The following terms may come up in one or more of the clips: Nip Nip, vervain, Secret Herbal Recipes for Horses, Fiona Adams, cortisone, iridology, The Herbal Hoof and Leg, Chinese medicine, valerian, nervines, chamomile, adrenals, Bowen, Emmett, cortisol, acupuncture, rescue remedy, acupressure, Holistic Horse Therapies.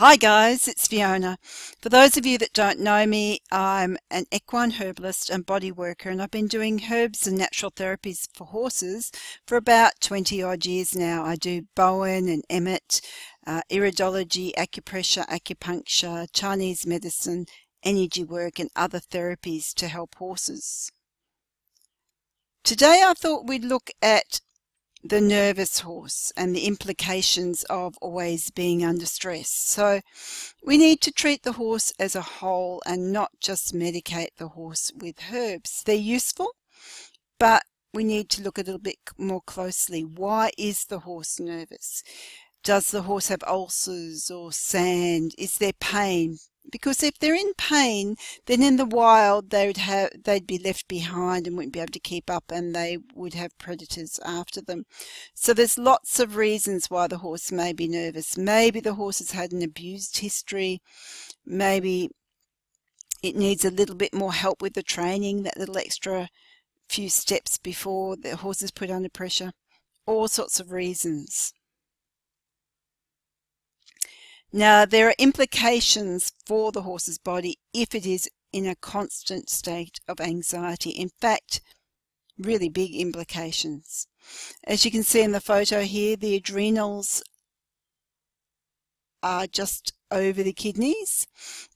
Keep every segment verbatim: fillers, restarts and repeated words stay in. Hi guys, it's Fiona. For those of you that don't know me, I'm an equine herbalist and body worker, and I've been doing herbs and natural therapies for horses for about twenty odd years now. I do Bowen and Emmett, uh, iridology, acupressure, acupuncture, Chinese medicine, energy work and other therapies to help horses. Today I thought we'd look at the nervous horse and the implications of always being under stress. So we need to treat the horse as a whole and not just medicate the horse with herbs. They're useful, but we need to look a little bit more closely. Why is the horse nervous? Does the horse have ulcers or sand? Is there pain? Because if they're in pain, then in the wild they would have they'd be left behind and wouldn't be able to keep up, and they would have predators after them. So there's lots of reasons why the horse may be nervous. Maybe the horse has had an abused history. Maybe it needs a little bit more help with the training, that little extra few steps before the horse is put under pressure. All sorts of reasons. Now, there are implications for the horse's body if it is in a constant state of anxiety. In fact, really big implications. As you can see in the photo here, the adrenals are just over the kidneys.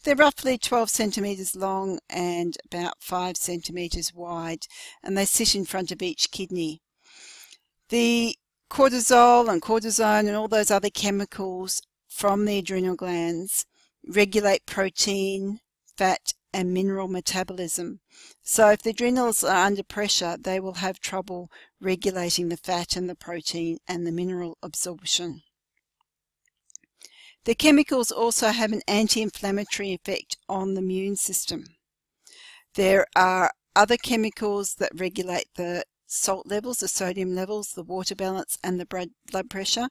They're roughly twelve centimetres long and about five centimetres wide, and they sit in front of each kidney. The cortisol and cortisone and all those other chemicals from the adrenal glands regulate protein, fat and mineral metabolism. So if the adrenals are under pressure, they will have trouble regulating the fat and the protein and the mineral absorption. The chemicals also have an anti-inflammatory effect on the immune system. There are other chemicals that regulate the salt levels, the sodium levels, the water balance and the blood pressure,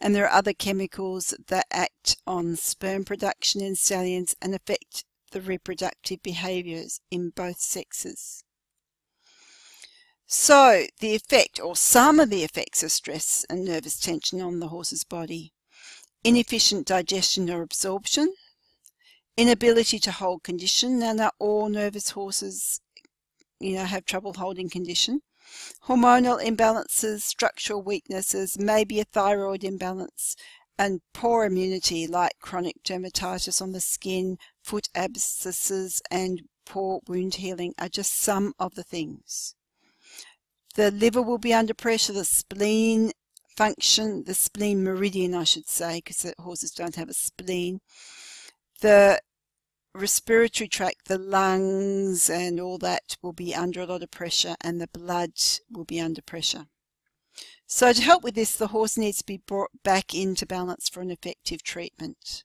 and there are other chemicals that act on sperm production in stallions and affect the reproductive behaviours in both sexes. So the effect, or some of the effects of stress and nervous tension on the horse's body: inefficient digestion or absorption, inability to hold condition, and now all nervous horses you know have trouble holding condition, hormonal imbalances, structural weaknesses, maybe a thyroid imbalance, and poor immunity like chronic dermatitis on the skin, foot abscesses and poor wound healing are just some of the things. The liver will be under pressure, the spleen function, the spleen meridian I should say, because horses don't have a spleen, the respiratory tract, the lungs and all that will be under a lot of pressure, and the blood will be under pressure. So to help with this, the horse needs to be brought back into balance for an effective treatment.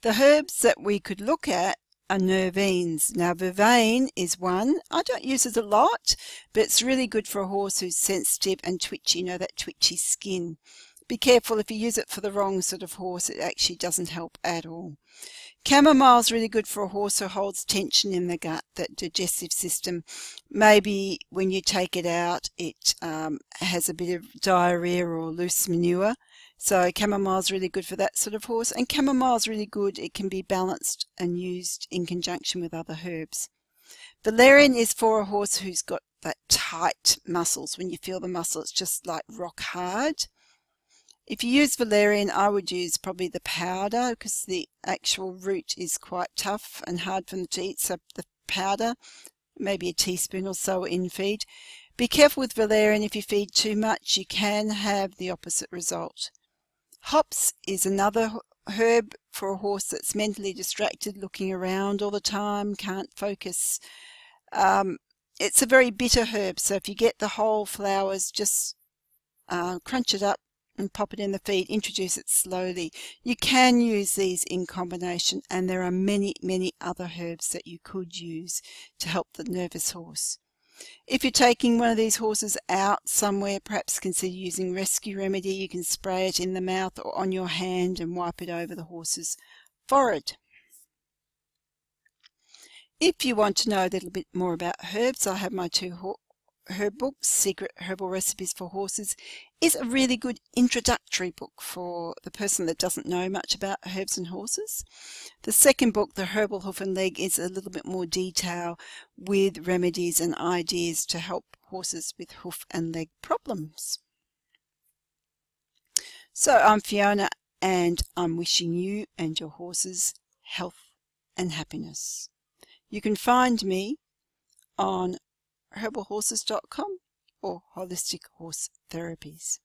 The herbs that we could look at are nervines. Now, vervain is one. I don't use it a lot, but it's really good for a horse who's sensitive and twitchy, you know, that twitchy skin. Be careful if you use it for the wrong sort of horse, it actually doesn't help at all. Chamomile is really good for a horse who holds tension in the gut, that digestive system. Maybe when you take it out, it um, has a bit of diarrhea or loose manure. So chamomile is really good for that sort of horse. And chamomile is really good. It can be balanced and used in conjunction with other herbs. Valerian is for a horse who's got that tight muscles. When you feel the muscle, it's just like rock hard. If you use valerian, I would use probably the powder, because the actual root is quite tough and hard for them to eat, so the powder, maybe a teaspoon or so in feed. Be careful with valerian. If you feed too much, you can have the opposite result. Hops is another herb for a horse that's mentally distracted, looking around all the time, can't focus. Um, it's a very bitter herb, so if you get the whole flowers, just uh, crunch it up and pop it in the feed, introduce it slowly. You can use these in combination, and there are many, many other herbs that you could use to help the nervous horse. If you're taking one of these horses out somewhere, perhaps consider using rescue remedy. You can spray it in the mouth or on your hand and wipe it over the horse's forehead. If you want to know a little bit more about herbs, I have my two horses herb book, Secret Herbal Recipes for Horses, is a really good introductory book for the person that doesn't know much about herbs and horses. The second book, The Herbal Hoof and Leg, is a little bit more detail with remedies and ideas to help horses with hoof and leg problems. So I'm Fiona, and I'm wishing you and your horses health and happiness. You can find me on herbalhorses dot com or Holistic Horse Therapies.